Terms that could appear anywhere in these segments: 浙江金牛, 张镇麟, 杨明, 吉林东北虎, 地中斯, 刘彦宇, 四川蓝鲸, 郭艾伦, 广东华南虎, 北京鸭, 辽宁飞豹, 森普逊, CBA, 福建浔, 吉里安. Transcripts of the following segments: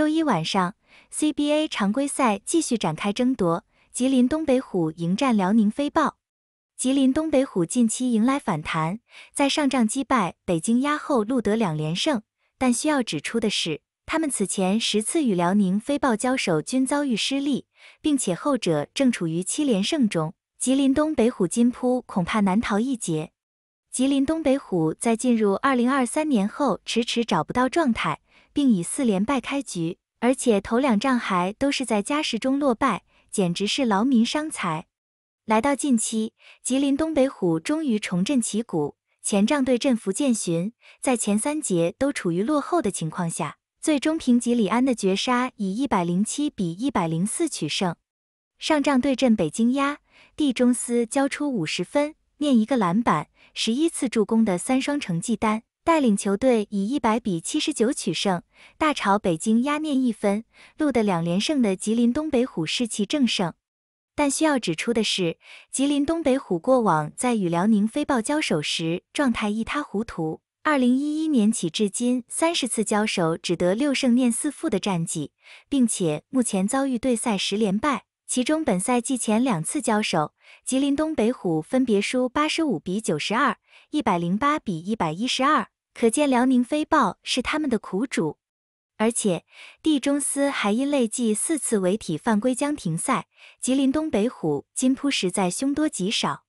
周一晚上 ，CBA 常规赛继续展开争夺，吉林东北虎迎战辽宁飞豹。吉林东北虎近期迎来反弹，在上仗击败北京压后录得2连胜，但需要指出的是，他们此前10次与辽宁飞豹交手均遭遇失利，并且后者正处于7连胜中。吉林东北虎今扑恐怕难逃一劫。吉林东北虎在进入2023年后迟找不到状态，并以4连败开局，而且头2仗还都是在加时中落败，简直是劳民伤财。来到近期，吉林东北虎终于重振旗鼓，前仗对阵福建浔，在前3节都处于落后的情况下，最终凭吉里安的绝杀以107比104取胜。上仗对阵北京鸭，地中斯交出50分，面1个篮板，11次助攻的3双成绩单，带领球队以100比79取胜，大炒北京鸭面1分，录得2连胜的吉林东北虎士气正盛。但需要指出的是，吉林东北虎过往在与辽宁飞豹交手时状态一塌糊涂。2011年起至今30次交手只得6胜4负的战绩，并且目前遭遇对赛10连败。其中本赛季前2次交手，吉林东北虎分别输85比92、108比112，可见辽宁飞豹是他们的苦主。而且地中斯还因累计4次违体犯规将停赛，吉林东北虎今扑实在凶多吉少。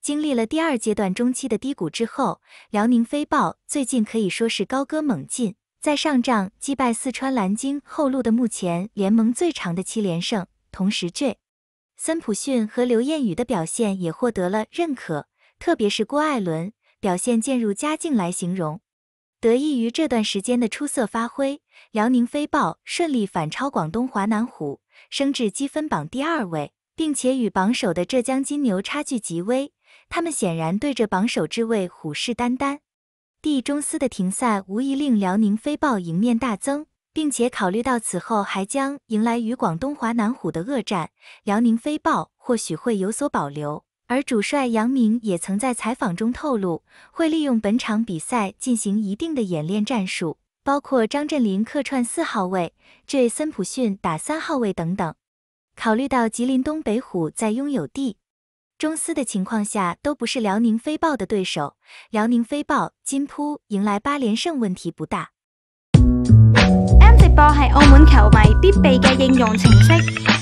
经历了第2阶段中期的低谷之后，辽宁飞豹最近可以说是高歌猛进，在上仗击败四川蓝鲸后录的目前联盟最长的7连胜。同时森普逊和刘彦宇的表现也获得了认可，特别是郭艾伦表现渐入佳境来形容。得益于这段时间的出色发挥，辽宁飞豹顺利反超广东华南虎，升至积分榜第2位，并且与榜首的浙江金牛差距极微，他们显然对着榜首之位虎视眈眈。地中斯的停赛无疑令辽宁飞豹赢面大增，并且考虑到此后还将迎来与广东华南虎的恶战，辽宁飞豹或许会有所保留。而主帅杨明也曾在采访中透露，会利用本场比赛进行一定的演练战术，包括张镇麟客串4号位，对森普逊打3号位等等。考虑到吉林东北虎在拥有地中斯的情况下都不是辽宁飞豹的对手，辽宁飞豹今扑迎来8连胜问题不大。直播係澳門球迷必備嘅應用程式。